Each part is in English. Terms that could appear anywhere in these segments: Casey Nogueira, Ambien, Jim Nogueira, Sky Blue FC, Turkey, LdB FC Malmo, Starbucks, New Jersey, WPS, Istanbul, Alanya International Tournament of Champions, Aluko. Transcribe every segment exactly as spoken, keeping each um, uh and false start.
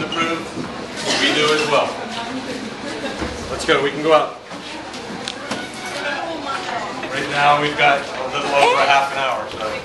doesn't approve, we do as well. Let's go, we can go up. Right now we've got a little over a half an hour, ladies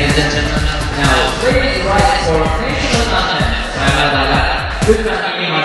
and gentlemen, now three minutes right for finishing the tournament. Good luck in my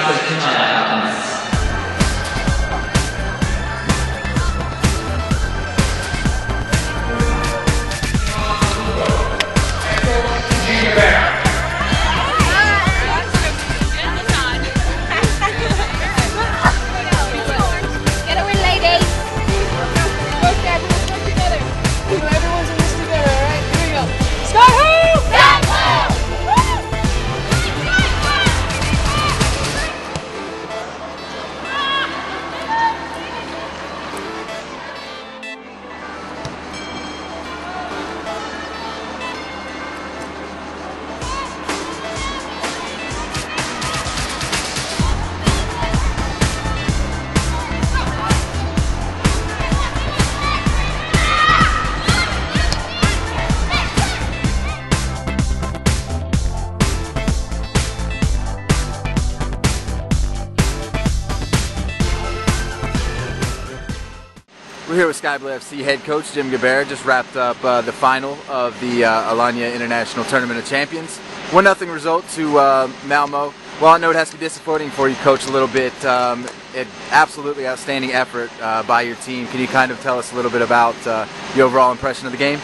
We're here with Sky Blue F C head coach Jim Nogueira. Just wrapped up uh, the final of the uh, Alanya International Tournament of Champions. one nothing result to uh, Malmo. Well, I know it has to be disappointing for you, coach, a little bit. Um, it, absolutely outstanding effort uh, by your team. Can you kind of tell us a little bit about uh, your overall impression of the game?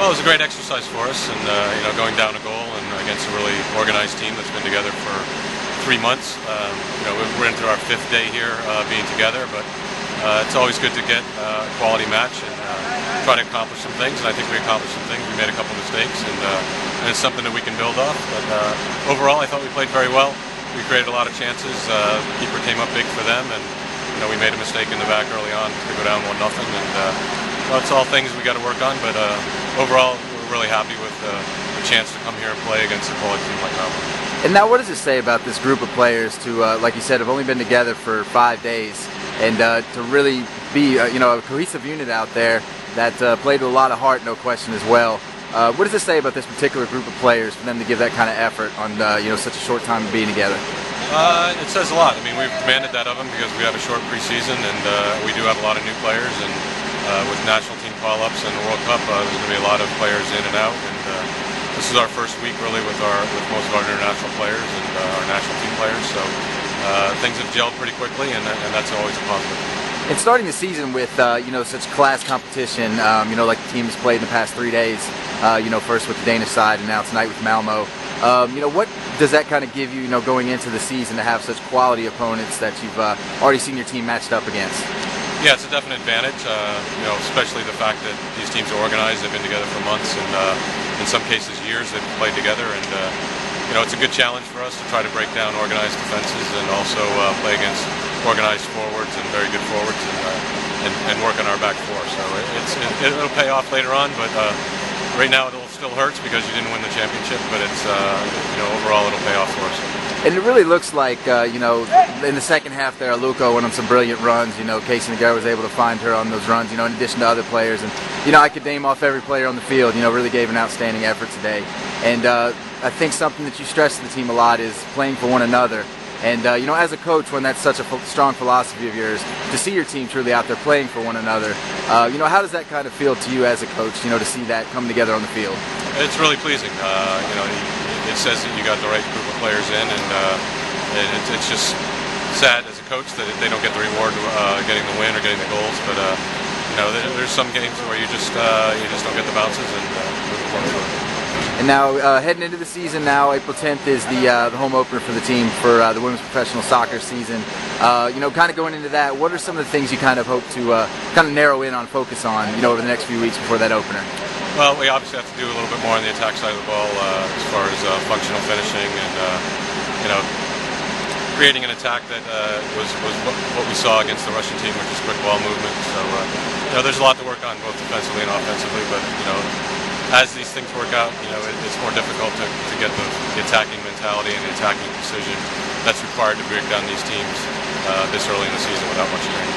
Well, it was a great exercise for us, and uh, you know, going down a goal and against a really organized team that's been together for three months. Um, you know, we're into our fifth day here uh, being together, but. Uh, it's always good to get uh, a quality match and uh, try to accomplish some things, and I think we accomplished some things. We made a couple mistakes, and, uh, and it's something that we can build off. But uh, overall, I thought we played very well. We created a lot of chances. Uh, the keeper came up big for them, and you know, we made a mistake in the back early on to go down one nothing. And uh, that's all things we got to work on. But uh, overall, we're really happy with uh, the chance to come here and play against a quality team like that. And now, what does it say about this group of players to, uh, like you said, have only been together for five days, and uh, to really be, uh, you know, a cohesive unit out there that uh, played with a lot of heart, no question, as well. Uh, what does it say about this particular group of players for them to give that kind of effort on, uh, you know, such a short time of being together? Uh, it says a lot. I mean, we've demanded that of them because we have a short preseason, and uh, we do have a lot of new players, and uh, with national team call-ups and the World Cup, uh, there's going to be a lot of players in and out, and. Uh, This is our first week, really, with our with most of our international players and uh, our national team players. So uh, things have gelled pretty quickly, and, and that's always a positive. And starting the season with uh, you know, such class competition, um, you know, like the team has played in the past three days. Uh, you know, first with the Danish side, and now tonight with Malmo. Um, you know, what does that kind of give you, you know, going into the season to have such quality opponents that you've uh, already seen your team matched up against? Yeah, it's a definite advantage, uh, you know, especially the fact that these teams are organized. They've been together for months and uh, in some cases years they've played together, and uh, you know, it's a good challenge for us to try to break down organized defenses and also uh, play against organized forwards and very good forwards, and, uh, and, and work on our back four. So it, it's, it, it'll pay off later on, but uh, right now it'll still hurts because you didn't win the championship, but it's, uh, you know, overall it'll pay off for us. And it really looks like, uh, you know, in the second half there, Aluko went on some brilliant runs. You know, Casey Nogueira was able to find her on those runs, you know, in addition to other players. And, you know, I could name off every player on the field, you know, really gave an outstanding effort today. And uh, I think something that you stress to the team a lot is playing for one another. And, uh, you know, as a coach, when that's such a f strong philosophy of yours, to see your team truly out there playing for one another, uh, you know, how does that kind of feel to you as a coach, you know, to see that come together on the field? It's really pleasing. Uh, you know, it, it says that you got the right group of players in, and uh, it, it's just sad as a coach that they don't get the reward uh, getting the win or getting the goals, but, uh, you know, there's some games where you just, uh, you just don't get the bounces, and uh, it's important to it. And now, uh, heading into the season now, April tenth is the, uh, the home opener for the team for uh, the women's professional soccer season. Uh, you know, kind of going into that, what are some of the things you kind of hope to uh, kind of narrow in on, focus on, you know, over the next few weeks before that opener? Well, we obviously have to do a little bit more on the attack side of the ball uh, as far as uh, functional finishing and, uh, you know, creating an attack that uh, was, was what we saw against the Russian team, which is quick ball movement. So, uh, you know, there's a lot to work on both defensively and offensively, but, you know, as these things work out, you know, it, it's more difficult to, to get the, the attacking mentality and the attacking precision that's required to break down these teams uh, this early in the season without much training.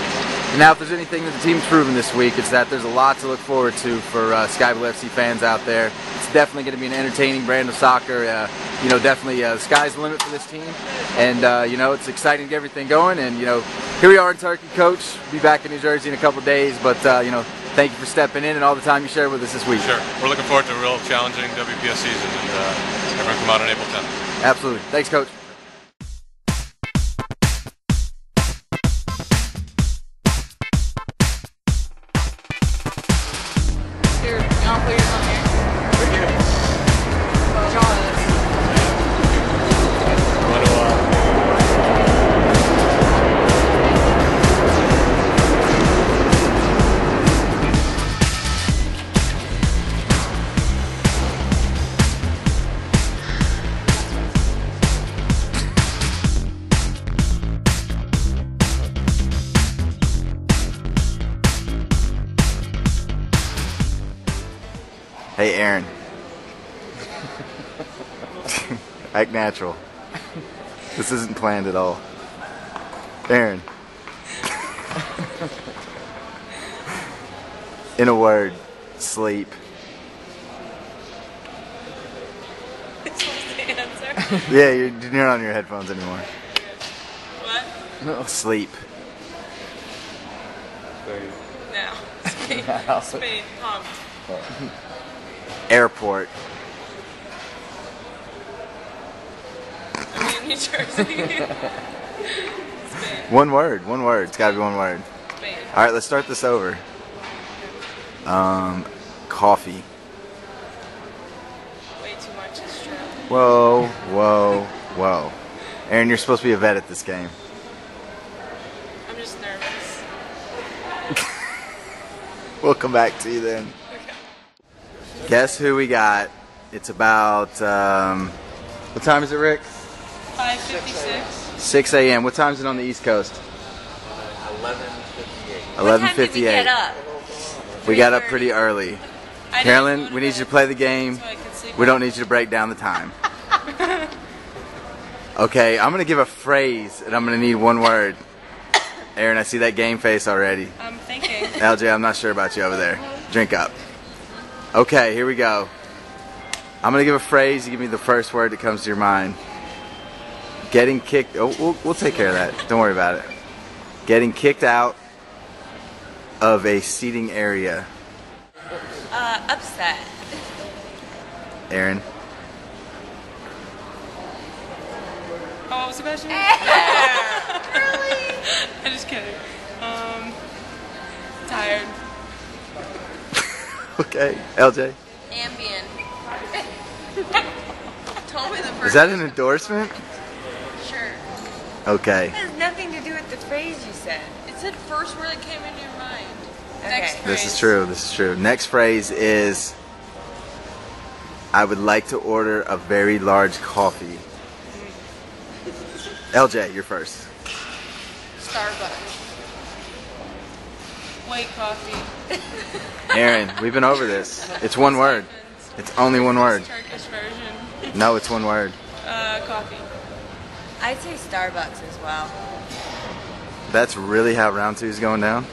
Now, if there's anything that the team's proven this week, it's that there's a lot to look forward to for uh, Sky Blue F C fans out there. It's definitely going to be an entertaining brand of soccer. Uh, you know, definitely uh, the sky's the limit for this team. And, uh, you know, it's exciting to get everything going. And, you know, here we are in Turkey, Coach. Be back in New Jersey in a couple days, but, uh, you know, thank you for stepping in and all the time you shared with us this week. Sure. We're looking forward to a real challenging W P S season, and uh, everyone come out on April tenth. Absolutely. Thanks, Coach. Hey, Aaron. Act natural. This isn't planned at all. Aaron. In a word, sleep. Which was the answer? Yeah, you're, you're not on your headphones anymore. What? No. Sleep. Spain. No. Spain. Spain. Home. Oh. Airport. I mean, New Jersey. One word, one word. It's gotta be one word. Spain. All right, let's start this over. Um, coffee. Way too much is true. Whoa, whoa, whoa. Aaron, you're supposed to be a vet at this game. I'm just nervous. We'll come back to you then. Guess who we got? It's about, um, what time is it, Rick? five fifty-six. six a m What time is it on the East Coast? eleven fifty-eight. eleven fifty-eight. We get up? We got up pretty early. Carolyn, we need you to play the game. We don't need you to break down the time. Okay, I'm going to give a phrase, and I'm going to need one word. Aaron, I see that game face already. I'm thinking. L J, I'm not sure about you over there. Drink up. Okay, here we go. I'm going to give a phrase. You give me the first word that comes to your mind. Getting kicked... Oh, we'll, we'll take care of that. Don't worry about it. Getting kicked out of a seating area. Uh, upset. Aaron? Oh, I was about to... Really? I'm just kidding. Um, tired. Okay, L J. Ambien. told me the first. Is that an endorsement? Sure. Okay. It has nothing to do with the phrase you said. It said first word that came into your mind. Okay. Next phrase. This is true. This is true. Next phrase is, I would like to order a very large coffee. L J, you're first. Starbucks. White coffee. Aaron, we've been over this. It's one word. It's only one word. Turkish version. No, it's one word. Uh, coffee. I'd say Starbucks as well. That's really how round two is going down? Um,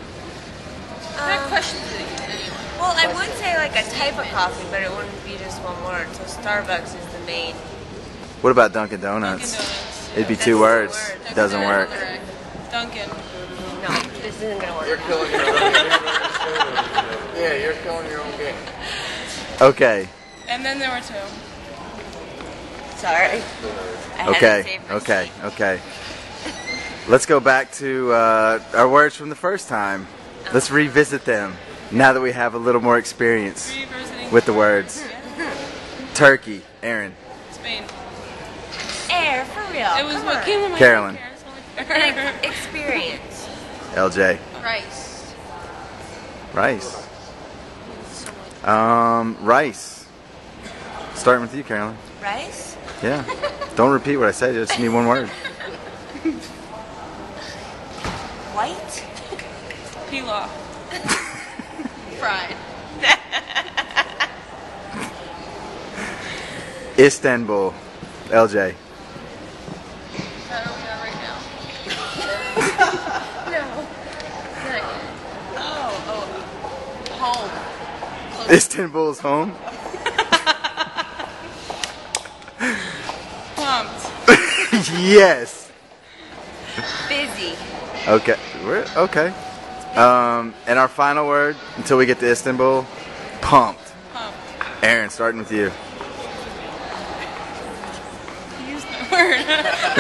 well, I would say like a type of coffee, but it wouldn't be just one word. So Starbucks is the main. What about Dunkin' Donuts? Dunkin' Donuts. It'd be That's two words. Word. It doesn't work. Duncan. No, this isn't gonna work. You're killing your own game. Yeah, you're killing your own game. Okay. And then there were two. Sorry. I okay. Okay. Okay. Let's go back to uh, our words from the first time. Let's revisit them now that we have a little more experience Revisiting with the words. Yeah. Turkey. Aaron. Spain. Air, for real. It was Come what on. Came to my Carolyn. Hair. Experience. L J. Rice. Rice. Um, rice. Starting with you, Carolyn. Rice? Yeah. Don't repeat what I said. I just need one word. White? Pilaf. Fried. Istanbul. L J. That we are right now. No. Not yet. Oh, oh. Home. Close. Istanbul is home? Pumped. Yes. Busy. Okay. We're, okay. Um, and our final word, until we get to Istanbul, pumped. Pumped. Aaron, starting with you. Now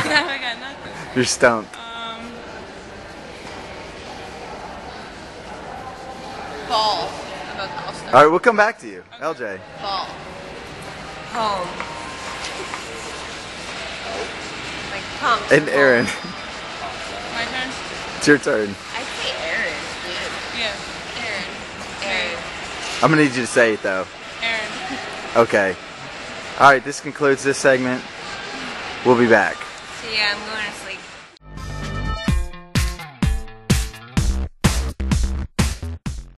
I got nothing. You're stumped. Um, ball. All right, we'll come back to you, okay. L J. Ball. Home. Like pump. And Aaron. My turn. It's your turn. I say Aaron, dude. Yeah. Aaron. Aaron. I'm gonna need you to say it though. Aaron. Okay. All right. This concludes this segment. We'll be back. So yeah, I'm going to sleep.